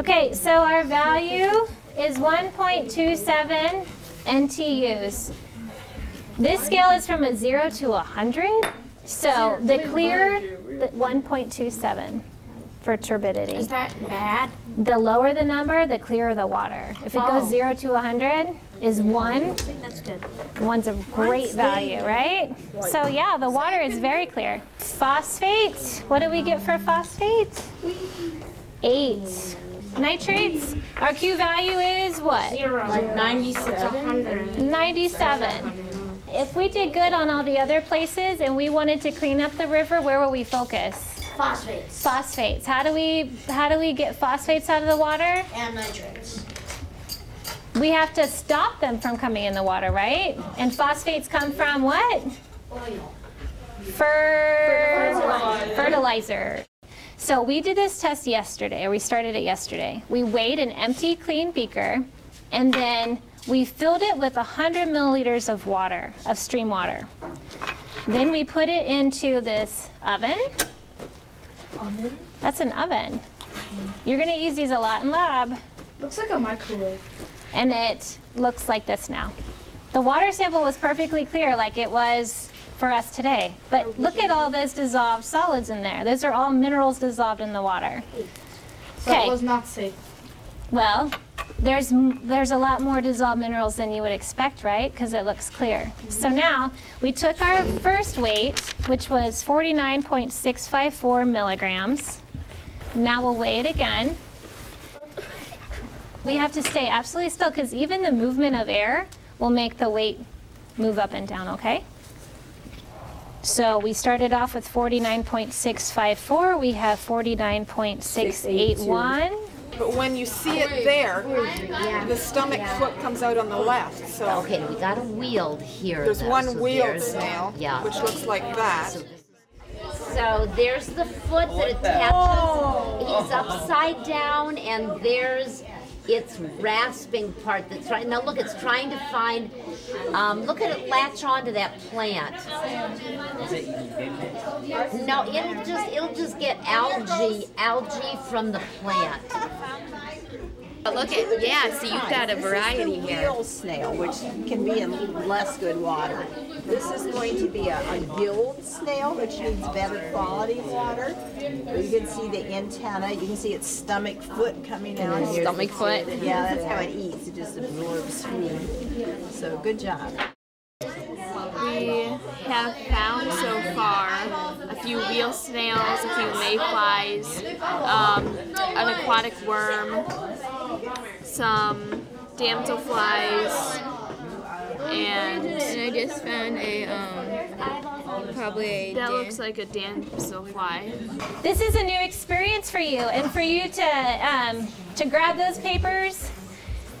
Okay, so our value is 1.27 NTUs. This scale is from a 0 to 100, so the clear, 1.27 for turbidity. Is that bad? The lower the number, the clearer the water. If it goes 0 to 100, is 1. That's good. 1's a great value, right? So yeah, the water is very clear. Phosphate, what do we get for phosphate? 8. Nitrates, our Q value is what? 0. Like 97. 97. If we did good on all the other places and we wanted to clean up the river, where will we focus? Phosphates. Phosphates. How do we get phosphates out of the water? And nitrates. We have to stop them from coming in the water, right? And phosphates come from what? Oil. Fertilizer. So we did this test yesterday, or we started it yesterday. We weighed an empty, clean beaker, and then We filled it with 100 milliliters of water, of stream water. Then we put it into this oven. Oven? That's an oven. You're going to use these a lot in lab. Looks like a microwave. And it looks like this now. The water sample was perfectly clear like it was for us today. But look at all those dissolved solids in there. Those are all minerals dissolved in the water. So it was not safe. Well, there's a lot more dissolved minerals than you would expect, right? Because it looks clear. So now we took our first weight, which was 49.654 milligrams. Now we'll weigh it again. We have to stay absolutely still because even the movement of air will make the weight move up and down, okay? So we started off with 49.654. We have 49.681. But when you see it there, the stomach foot comes out on the left. So okay, we got a wheeled here. There's one wheeled snail, which looks like that. So there's the foot that attaches. Oh. He's upside down, and there's its rasping part that's right. Now look, it's trying to find, look at it latch onto that plant. No, it'll just get algae from the plant. But look at, so you've got a variety here. This is the gill snail, which can be in less good water. This is going to be a gilled snail, which needs better quality water. You can see the antenna. You can see its stomach foot coming out. Here. Stomach foot? Yeah, that's how it eats. It just absorbs food. So good job. We have found so far a few wheel snails, a few mayflies, an aquatic worm, some damselflies, and I just found a probably that looks like a damselfly. This is a new experience for you, and for you to grab those papers,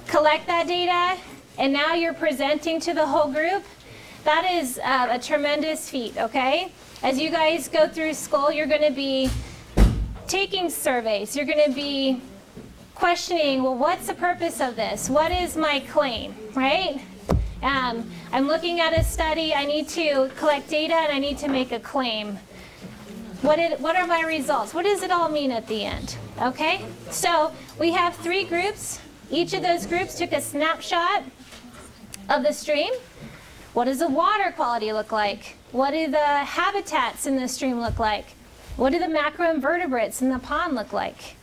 collect that data, and now you're presenting to the whole group. That is a tremendous feat, okay? As you guys go through school, you're going to be taking surveys. You're going to be questioning, well, what's the purpose of this? What is my claim, right? I'm looking at a study. I need to collect data, and I need to make a claim. What are my results? What does it all mean at the end, okay? So we have three groups. Each of those groups took a snapshot of the stream. What does the water quality look like? What do the habitats in the stream look like? What do the macroinvertebrates in the pond look like?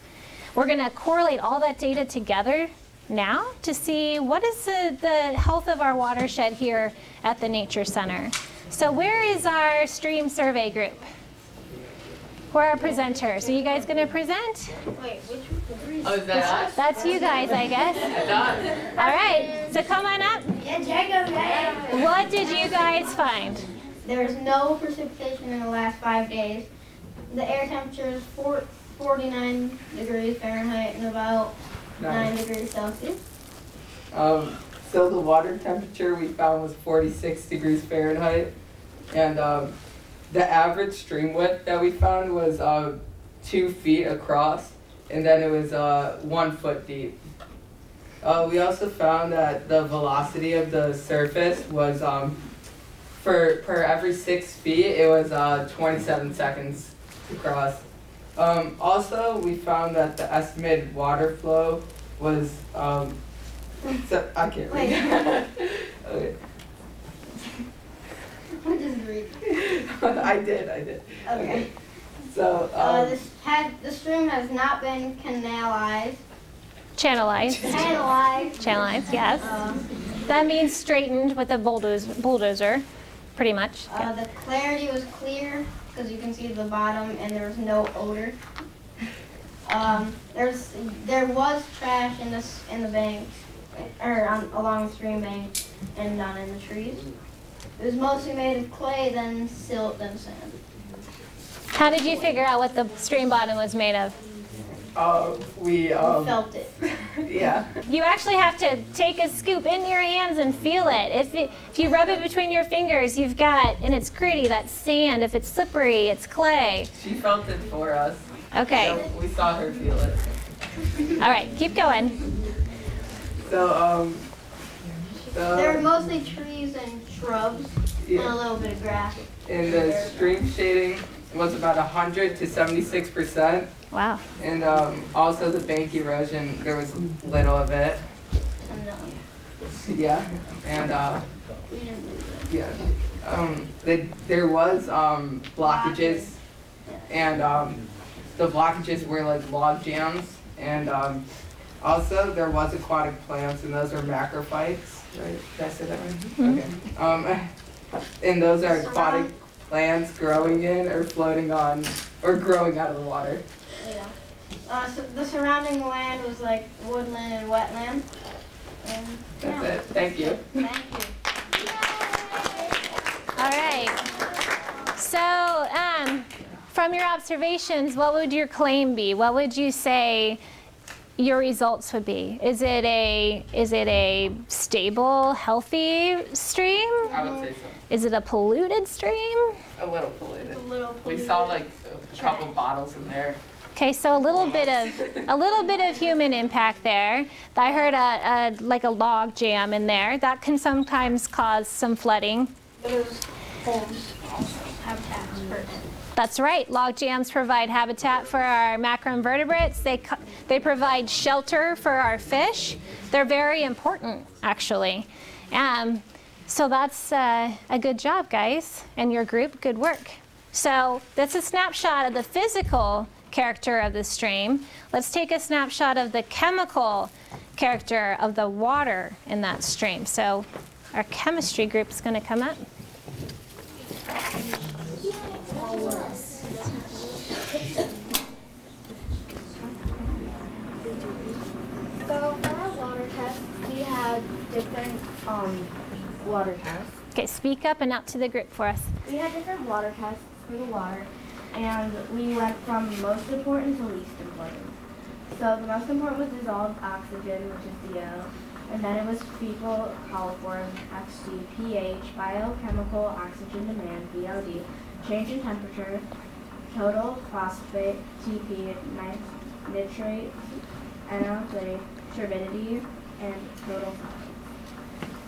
We're going to correlate all that data together now to see what is the health of our watershed here at the Nature Center. So where is our stream survey group? Who are our presenters? Are you guys going to present? Wait, which one? Oh, that's you guys, I guess. All right, so come on up. What did you guys find? There was no precipitation in the last 5 days. The air temperature is 49 degrees Fahrenheit and about 9 degrees Celsius. So the water temperature we found was 46 degrees Fahrenheit. And the average stream width that we found was 2 feet across, and then it was 1 foot deep. We also found that the velocity of the surface was, per every 6 feet, it was 27 seconds to cross. Also, we found that the estimated water flow was, I can't read. Okay. I just read. I did. Okay. So, the stream has not been canalized. Channelized, yes. That means straightened with a bulldozer, pretty much. The clarity was clear because you can see the bottom and there was no odor. There was trash in the banks, or along the stream bank and down in the trees. It was mostly made of clay, then silt, then sand. How did you figure out what the stream bottom was made of? We felt it. Yeah. You actually have to take a scoop in your hands and feel it. If you rub it between your fingers, you've got, and it's gritty, that's sand. If it's slippery, it's clay. She felt it for us. Okay. So we saw her feel it. All right, keep going. So They're mostly trees and shrubs, yeah, and a little bit of grass. And the stream shading was about 100 to 76%. Wow. And also the bank erosion, there was little of it. And, yeah. And we didn't do that. Yeah. There was blockages, and the blockages were like log jams, and also there was aquatic plants, and those are macrophytes. Right? Did I say that right? Mm-hmm. Okay. And those are aquatic plants growing in or floating on or growing out of the water. Yeah. So the surrounding land was like woodland and wetland. And, yeah. That's it. Thank you. Thank you. All right. So, from your observations, what would your claim be? What would you say your results would be? Is it a stable, healthy stream? I would say so. Is it a polluted stream? A little polluted. A little polluted. We saw like a couple bottles in there. Okay, so a little bit of human impact there. I heard like a log jam in there that can sometimes cause some flooding. Those homes also habitats for it. That's right. Log jams provide habitat for our macroinvertebrates. They provide shelter for our fish. They're very important, actually. So that's a good job, guys, and your group. Good work. So that's a snapshot of the physical character of the stream. Let's take a snapshot of the chemical character of the water in that stream. So our chemistry group is going to come up. So for our water test, we had different water tests. Okay, speak up and out to the group for us. We had different water tests for the water, and we went from most important to least important. So the most important was dissolved oxygen, which is DO, and then it was fecal coliform, XG, pH, biochemical oxygen demand, BOD, change in temperature, total phosphate, TP, nitrate, NO3, turbidity, and total phosphate.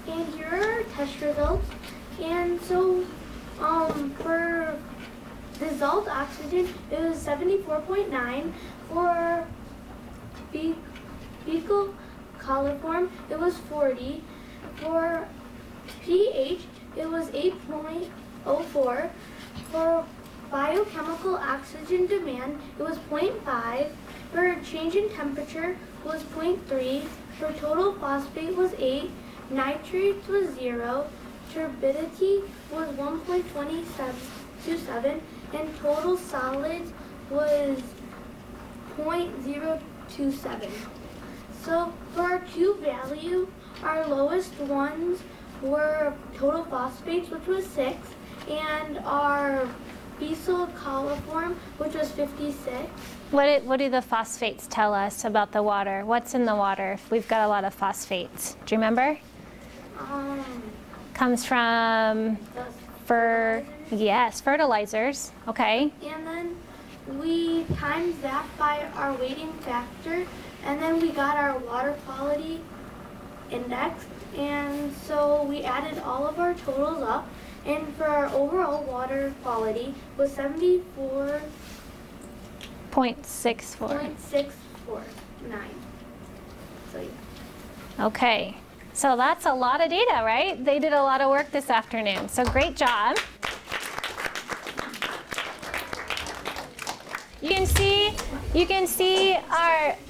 And here are test results. And so for dissolved oxygen, it was 74.9. For fecal coliform, it was 40. For pH, it was 8.04. For biochemical oxygen demand, it was 0.5. For change in temperature, was 0.3. For total phosphate was 8. Nitrates was 0. Turbidity was 1.27, and total solids was 0.027. So for our Q value, our lowest ones were total phosphates, which was 6, and our fecal coliform, which was 56. What do the phosphates tell us about the water? What's in the water? We've got a lot of phosphates. Do you remember? Comes from fertilizers. Okay. And then we times that by our weighting factor, and then we got our water quality index, and so we added all of our totals up, and for our overall water quality was 74.649. So yeah. Okay. So that's a lot of data, right? They did a lot of work this afternoon. So great job. You can see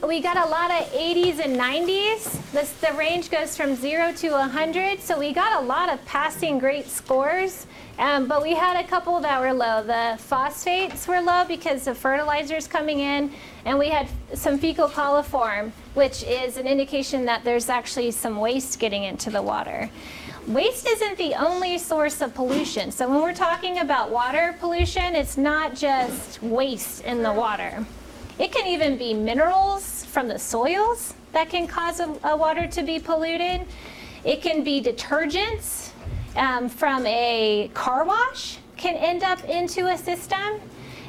we got a lot of 80s and 90s. The range goes from 0 to 100. So we got a lot of passing great scores, but we had a couple that were low. The phosphates were low because of fertilizers coming in, and we had some fecal coliform, which is an indication that there's actually some waste getting into the water. Waste isn't the only source of pollution. So when we're talking about water pollution, it's not just waste in the water. It can even be minerals from the soils that can cause a water to be polluted. It can be detergents from a car wash can end up into a system.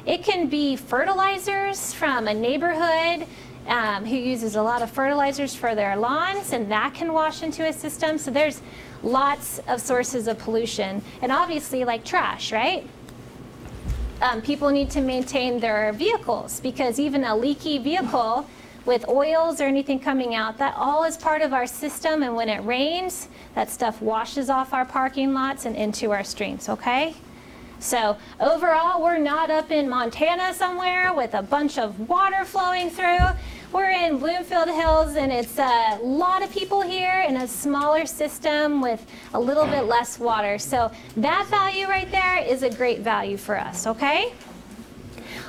It can be fertilizers from a neighborhood who uses a lot of fertilizers for their lawns, and that can wash into a system. So there's lots of sources of pollution, and obviously like trash, right? People need to maintain their vehicles, because even a leaky vehicle with oils or anything coming out, that all is part of our system, and when it rains, that stuff washes off our parking lots and into our streams, okay? So overall, we're not up in Montana somewhere with a bunch of water flowing through. We're in Bloomfield Hills, and it's a lot of people here in a smaller system with a little bit less water. So that value right there is a great value for us, okay?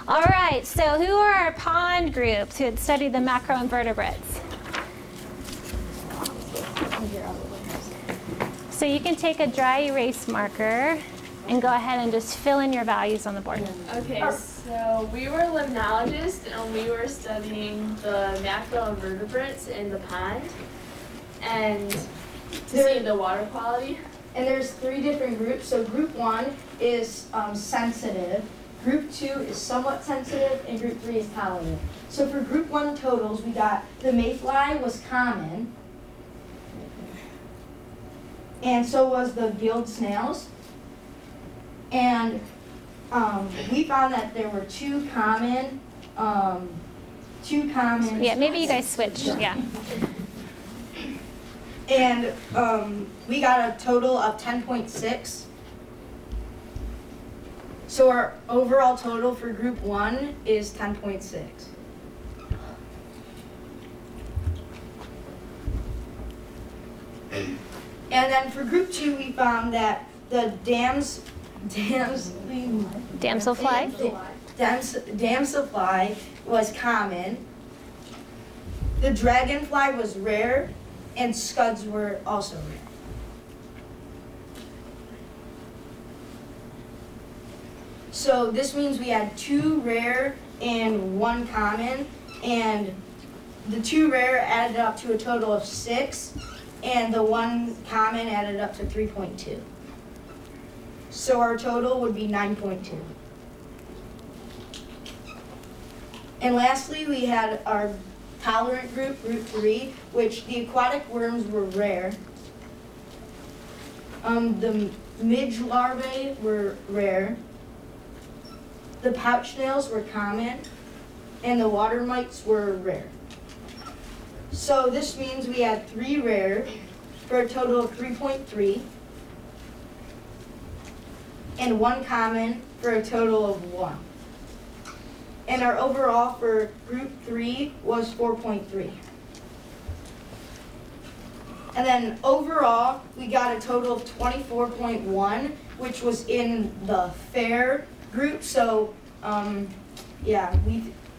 All right, so who are our pond groups who had studied the macroinvertebrates? So you can take a dry erase marker and go ahead and just fill in your values on the board. Okay, so we were limnologists, and we were studying the macroinvertebrates in the pond and to see the water quality. And there's three different groups. So group one is sensitive. Group 2 is somewhat sensitive, and group 3 is tolerant. So for group 1 totals, we got the mayfly was common, and so was the gilled snails. And we found that there were two common. Yeah, maybe you guys switch, yeah. And we got a total of 10.6. So our overall total for group 1 is 10.6. And then for group 2, we found that the damselfly was common, the dragonfly was rare, and scuds were also rare. So this means we had two rare and one common, and the two rare added up to a total of 6, and the one common added up to 3.2. So our total would be 9.2. And lastly, we had our tolerant group, group 3, which the aquatic worms were rare. The midge larvae were rare. The pouch snails were common, and the water mites were rare. So this means we had 3 rare for a total of 3.3, and 1 common for a total of 1. And our overall for group 3 was 4.3. And then overall, we got a total of 24.1, which was in the fair group, so yeah,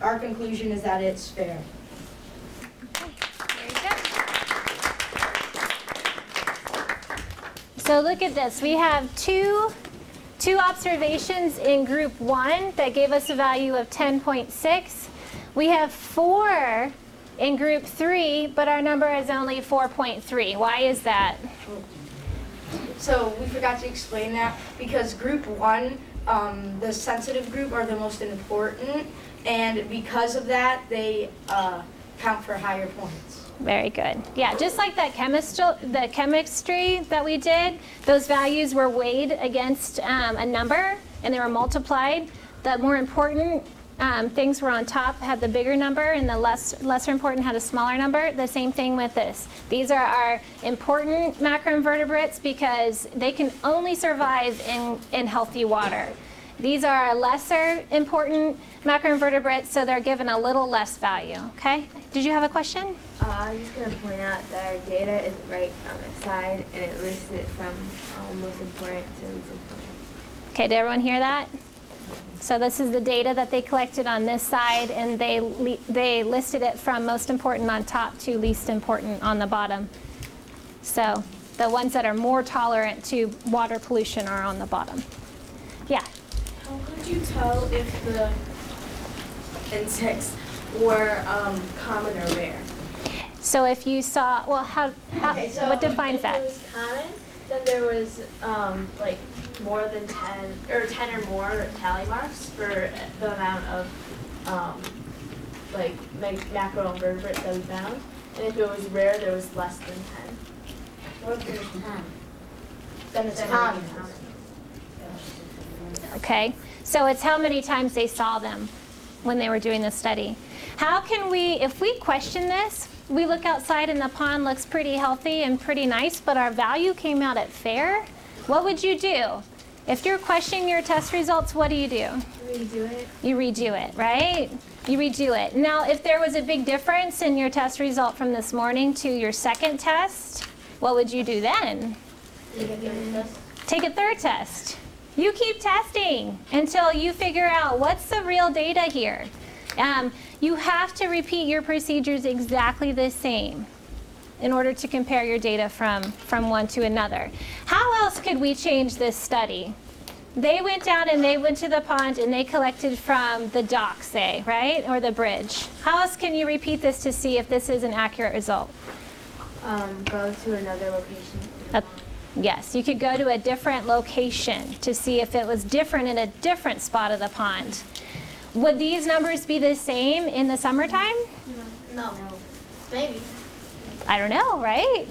our conclusion is that it's fair. Okay, there you go. So look at this. We have two observations in group 1 that gave us a value of 10.6. We have 4 in group 3, but our number is only 4.3. Why is that? So we forgot to explain that, because group 1, the sensitive group, are the most important, and because of that, they count for higher points. Very good. Yeah, just like that chemistry that we did, those values were weighed against a number, and they were multiplied. The more important things were on top, had the bigger number, and the lesser important had a smaller number. The same thing with this. These are our important macroinvertebrates because they can only survive in healthy water. These are our lesser important macroinvertebrates, so they're given a little less value, okay? Did you have a question? I'm just going to point out that our data is right on the side, and it lists it from most important to least important. Okay, did everyone hear that? So this is the data that they collected on this side, and they listed it from most important on top to least important on the bottom. So the ones that are more tolerant to water pollution are on the bottom. Yeah? How could you tell if the insects were common or rare? So if you saw, well, okay, so what defines that? If it was common, then there was like more than 10 or more tally marks for the amount of like macroinvertebrates that we found, and if it was rare, there was less than 10. More than 10. Then it's common. Okay, so it's how many times they saw them when they were doing the study. How can we, if we question this, we look outside and the pond looks pretty healthy and pretty nice, but our value came out at fair? What would you do? If you're questioning your test results, what do? Redo it. You redo it, right? You redo it. Now, if there was a big difference in your test result from this morning to your second test, what would you do then? Take a third test. Take a third test. You keep testing until you figure out what's the real data here. You have to repeat your procedures exactly the same in order to compare your data from one to another. How else could we change this study? They went down and they went to the pond and they collected from the dock, say, right? Or the bridge. How else can you repeat this to see if this is an accurate result? Go to another location. Yes, you could go to a different location to see if it was different in a different spot of the pond. Would these numbers be the same in the summertime? No. Maybe. I don't know, right?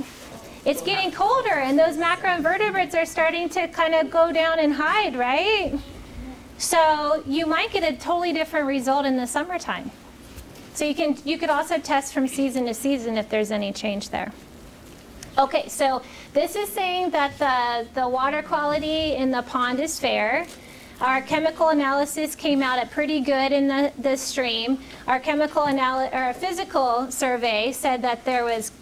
It's getting colder and those macroinvertebrates are starting to kind of go down and hide, right? So you might get a totally different result in the summertime. So you could also test from season to season if there's any change there. Okay, so this is saying that the water quality in the pond is fair. Our chemical analysis came out at pretty good in the stream. Our physical survey said that there was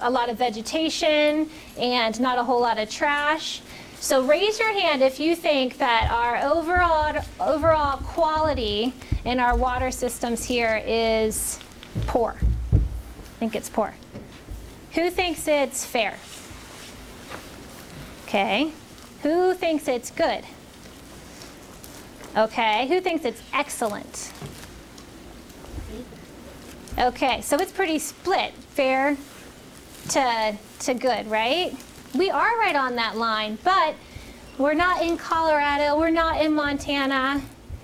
a lot of vegetation and not a whole lot of trash. So raise your hand if you think that our overall quality in our water systems here is poor. I think it's poor. Who thinks it's fair? Okay. Who thinks it's good? Okay, who thinks it's excellent? Okay, so it's pretty split, fair to good, right? We are right on that line, but we're not in Colorado, we're not in Montana.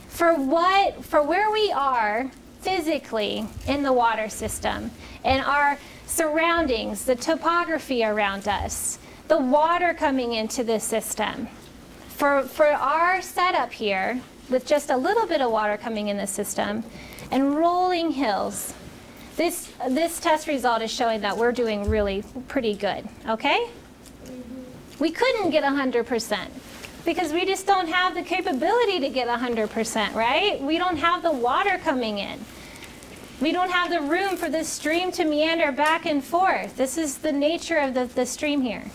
For where we are physically in the water system and our surroundings, the topography around us, the water coming into this system, for our setup here, with just a little bit of water coming in the system and rolling hills, this test result is showing that we're doing really pretty good, okay? We couldn't get 100% because we just don't have the capability to get 100%, right? We don't have the water coming in. We don't have the room for this stream to meander back and forth. This is the nature of the stream here.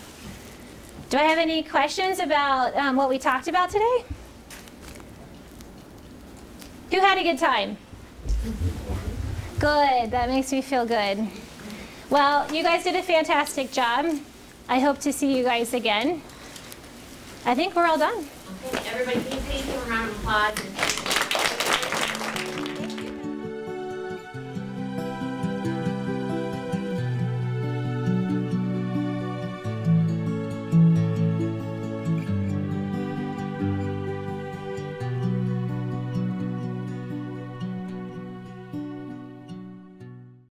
Do I have any questions about what we talked about today? Who had a good time? Good, that makes me feel good. Well, you guys did a fantastic job. I hope to see you guys again. I think we're all done. Okay, everybody, can you take a round of applause?